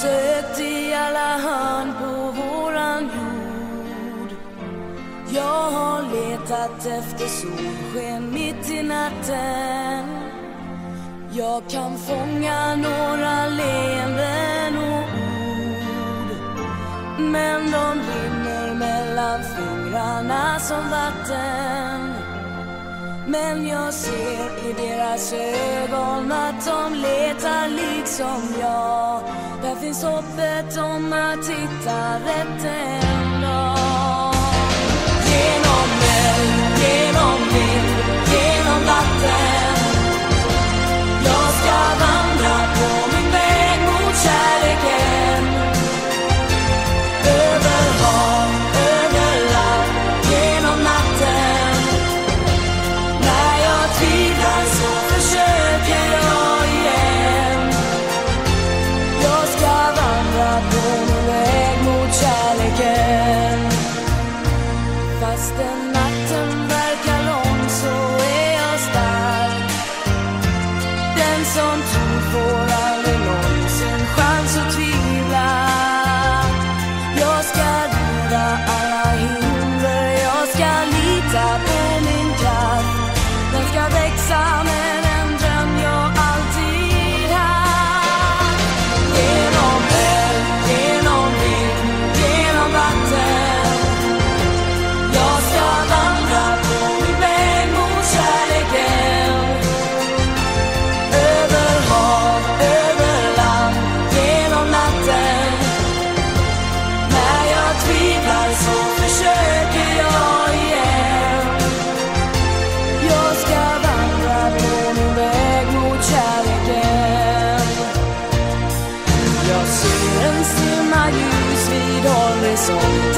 sött i alla hand på våran jord. Jag har letat efter solsken mitt i natten. Jag kan fånga några leenden och ord, men de rinner mellan fingrarna som vatten. Men jag ser i deras ögon att de letar liksom jag. Där finns hoppet om att hitta rätt en dag. Genom eld, genom vind, genom vatten. Jag ska vandra på min väg mot kärleken. Över hav, över land, genom natten. Så försöker jag igen. Jag ska vandra på min väg mot kärleken. Fastän natten verkar lång så är jag stark. Den som tror får aldrig någonsin chans att tvivla. Jag ska rida alla hinder. Jag ska lita på min kraft. Den ska växa med. So